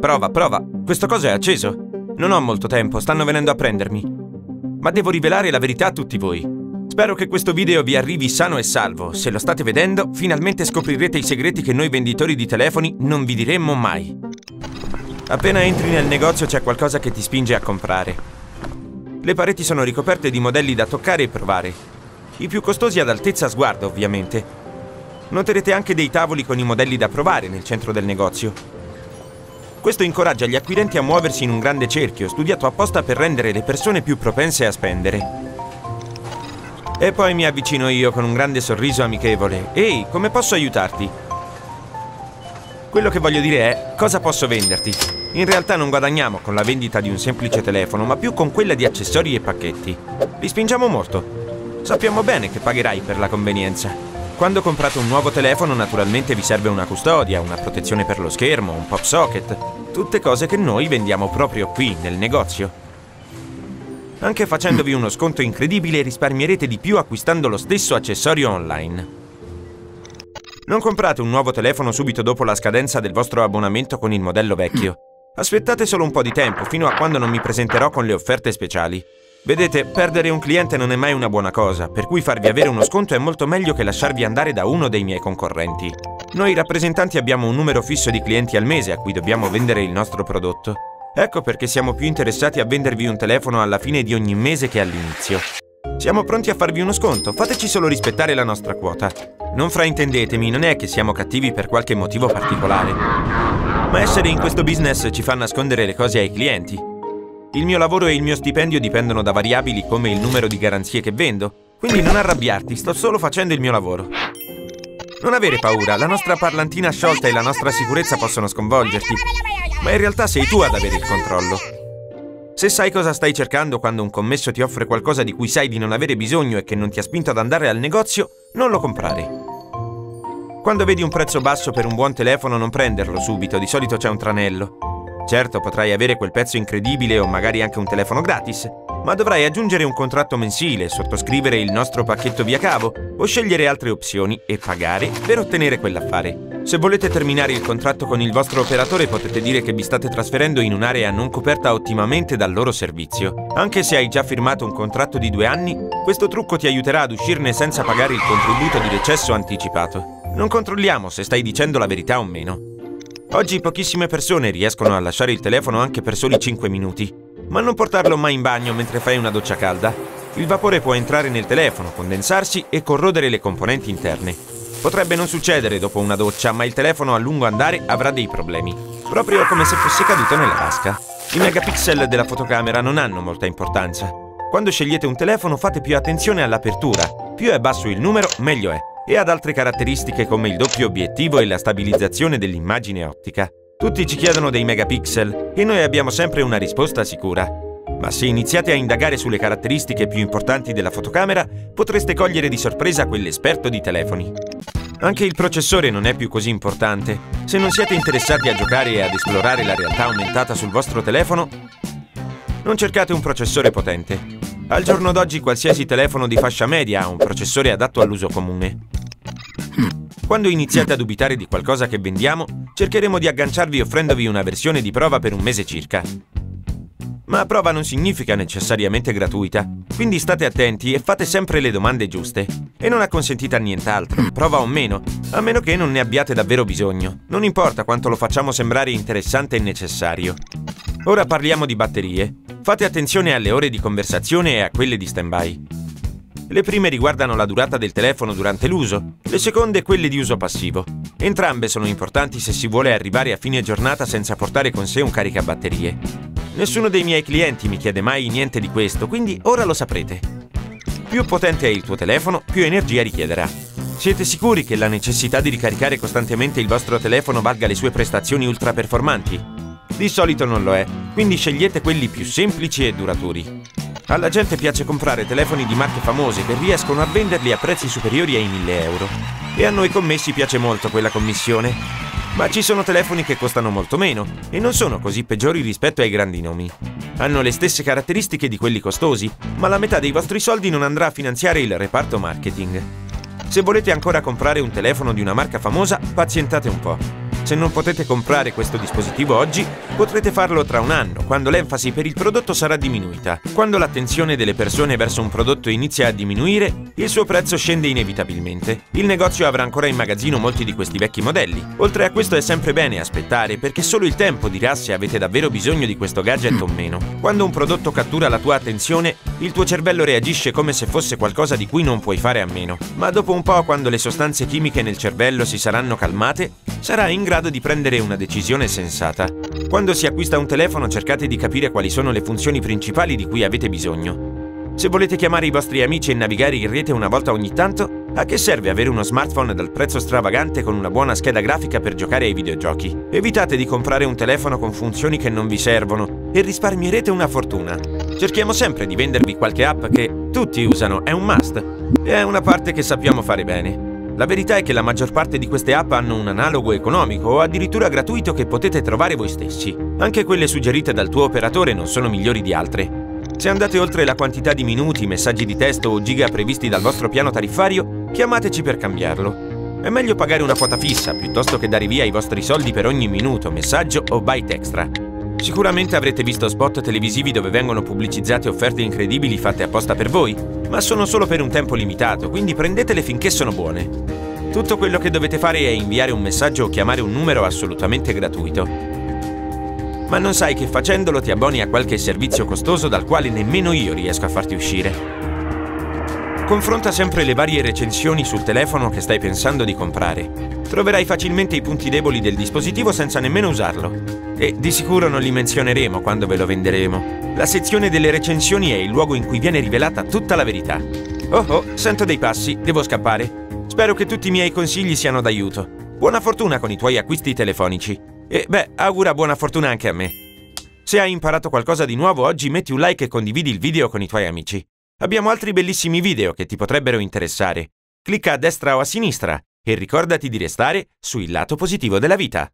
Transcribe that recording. Prova, prova. Questo coso è acceso. Non ho molto tempo, stanno venendo a prendermi. Ma devo rivelare la verità a tutti voi. Spero che questo video vi arrivi sano e salvo. Se lo state vedendo, finalmente scoprirete i segreti che noi venditori di telefoni non vi diremmo mai. Appena entri nel negozio c'è qualcosa che ti spinge a comprare. Le pareti sono ricoperte di modelli da toccare e provare. I più costosi ad altezza sguardo, ovviamente. Noterete anche dei tavoli con i modelli da provare nel centro del negozio. Questo incoraggia gli acquirenti a muoversi in un grande cerchio, studiato apposta per rendere le persone più propense a spendere. E poi mi avvicino io con un grande sorriso amichevole. Ehi, come posso aiutarti? Quello che voglio dire è, cosa posso venderti? In realtà non guadagniamo con la vendita di un semplice telefono, ma più con quella di accessori e pacchetti. Li spingiamo molto. Sappiamo bene che pagherai per la convenienza. Quando comprate un nuovo telefono, naturalmente vi serve una custodia, una protezione per lo schermo, un pop socket, tutte cose che noi vendiamo proprio qui, nel negozio. Anche facendovi uno sconto incredibile risparmierete di più acquistando lo stesso accessorio online. Non comprate un nuovo telefono subito dopo la scadenza del vostro abbonamento con il modello vecchio. Aspettate solo un po' di tempo, fino a quando non mi presenterò con le offerte speciali. Vedete, perdere un cliente non è mai una buona cosa, per cui farvi avere uno sconto è molto meglio che lasciarvi andare da uno dei miei concorrenti. Noi rappresentanti abbiamo un numero fisso di clienti al mese a cui dobbiamo vendere il nostro prodotto. Ecco perché siamo più interessati a vendervi un telefono alla fine di ogni mese che all'inizio. Siamo pronti a farvi uno sconto, fateci solo rispettare la nostra quota. Non fraintendetemi, non è che siamo cattivi per qualche motivo particolare. Ma essere in questo business ci fa nascondere le cose ai clienti. Il mio lavoro e il mio stipendio dipendono da variabili come il numero di garanzie che vendo. Quindi non arrabbiarti, sto solo facendo il mio lavoro. Non avere paura, la nostra parlantina sciolta e la nostra sicurezza possono sconvolgerti. Ma in realtà sei tu ad avere il controllo. Se sai cosa stai cercando quando un commesso ti offre qualcosa di cui sai di non avere bisogno e che non ti ha spinto ad andare al negozio, non lo comprare. Quando vedi un prezzo basso per un buon telefono non prenderlo subito, di solito c'è un tranello. Certo, potrai avere quel pezzo incredibile o magari anche un telefono gratis, ma dovrai aggiungere un contratto mensile, sottoscrivere il nostro pacchetto via cavo o scegliere altre opzioni e pagare per ottenere quell'affare. Se volete terminare il contratto con il vostro operatore potete dire che vi state trasferendo in un'area non coperta ottimamente dal loro servizio. Anche se hai già firmato un contratto di 2 anni, questo trucco ti aiuterà ad uscirne senza pagare il contributo di recesso anticipato. Non controlliamo se stai dicendo la verità o meno. Oggi pochissime persone riescono a lasciare il telefono anche per soli 5 minuti, ma non portarlo mai in bagno mentre fai una doccia calda. Il vapore può entrare nel telefono, condensarsi e corrodere le componenti interne. Potrebbe non succedere dopo una doccia, ma il telefono a lungo andare avrà dei problemi, proprio come se fosse caduto nella tasca. I megapixel della fotocamera non hanno molta importanza. Quando scegliete un telefono fate più attenzione all'apertura, più è basso il numero meglio è. E ad altre caratteristiche come il doppio obiettivo e la stabilizzazione dell'immagine ottica. Tutti ci chiedono dei megapixel e noi abbiamo sempre una risposta sicura. Ma se iniziate a indagare sulle caratteristiche più importanti della fotocamera, potreste cogliere di sorpresa quell'esperto di telefoni. Anche il processore non è più così importante. Se non siete interessati a giocare e ad esplorare la realtà aumentata sul vostro telefono, non cercate un processore potente. Al giorno d'oggi qualsiasi telefono di fascia media ha un processore adatto all'uso comune. Quando iniziate a dubitare di qualcosa che vendiamo, cercheremo di agganciarvi offrendovi una versione di prova per un mese circa. Ma prova non significa necessariamente gratuita, quindi state attenti e fate sempre le domande giuste. E non acconsentite a nient'altro, prova o meno, a meno che non ne abbiate davvero bisogno. Non importa quanto lo facciamo sembrare interessante e necessario. Ora parliamo di batterie. Fate attenzione alle ore di conversazione e a quelle di stand-by. Le prime riguardano la durata del telefono durante l'uso, le seconde quelle di uso passivo. Entrambe sono importanti se si vuole arrivare a fine giornata senza portare con sé un caricabatterie. Nessuno dei miei clienti mi chiede mai niente di questo, quindi ora lo saprete. Più potente è il tuo telefono, più energia richiederà. Siete sicuri che la necessità di ricaricare costantemente il vostro telefono valga le sue prestazioni ultra performanti? Di solito non lo è, quindi scegliete quelli più semplici e duraturi. Alla gente piace comprare telefoni di marche famose che riescono a venderli a prezzi superiori ai 1.000 euro. E a noi commessi piace molto quella commissione. Ma ci sono telefoni che costano molto meno e non sono così peggiori rispetto ai grandi nomi. Hanno le stesse caratteristiche di quelli costosi, ma la metà dei vostri soldi non andrà a finanziare il reparto marketing. Se volete ancora comprare un telefono di una marca famosa, pazientate un po'. Se non potete comprare questo dispositivo oggi, potrete farlo tra un anno, quando l'enfasi per il prodotto sarà diminuita. Quando l'attenzione delle persone verso un prodotto inizia a diminuire, il suo prezzo scende inevitabilmente. Il negozio avrà ancora in magazzino molti di questi vecchi modelli. Oltre a questo è sempre bene aspettare, perché solo il tempo dirà se avete davvero bisogno di questo gadget o meno. Quando un prodotto cattura la tua attenzione, il tuo cervello reagisce come se fosse qualcosa di cui non puoi fare a meno. Ma dopo un po', quando le sostanze chimiche nel cervello si saranno calmate, sarai in grado di prendere una decisione sensata. Quando si acquista un telefono, cercate di capire quali sono le funzioni principali di cui avete bisogno. Se volete chiamare i vostri amici e navigare in rete una volta ogni tanto, a che serve avere uno smartphone dal prezzo stravagante con una buona scheda grafica per giocare ai videogiochi? Evitate di comprare un telefono con funzioni che non vi servono e risparmierete una fortuna. Cerchiamo sempre di vendervi qualche app che tutti usano, è un must, e è una parte che sappiamo fare bene. La verità è che la maggior parte di queste app hanno un analogo economico o addirittura gratuito che potete trovare voi stessi. Anche quelle suggerite dal tuo operatore non sono migliori di altre. Se andate oltre la quantità di minuti, messaggi di testo o giga previsti dal vostro piano tariffario, chiamateci per cambiarlo. È meglio pagare una quota fissa piuttosto che dare via i vostri soldi per ogni minuto, messaggio o byte extra. Sicuramente avrete visto spot televisivi dove vengono pubblicizzate offerte incredibili fatte apposta per voi, ma sono solo per un tempo limitato, quindi prendetele finché sono buone. Tutto quello che dovete fare è inviare un messaggio o chiamare un numero assolutamente gratuito. Ma non sai che facendolo ti abboni a qualche servizio costoso dal quale nemmeno io riesco a farti uscire. Confronta sempre le varie recensioni sul telefono che stai pensando di comprare. Troverai facilmente i punti deboli del dispositivo senza nemmeno usarlo. E di sicuro non li menzioneremo quando ve lo venderemo. La sezione delle recensioni è il luogo in cui viene rivelata tutta la verità. Oh, sento dei passi, devo scappare. Spero che tutti i miei consigli siano d'aiuto. Buona fortuna con i tuoi acquisti telefonici. E augura buona fortuna anche a me. Se hai imparato qualcosa di nuovo oggi, metti un like e condividi il video con i tuoi amici. Abbiamo altri bellissimi video che ti potrebbero interessare. Clicca a destra o a sinistra e ricordati di restare sul lato positivo della vita.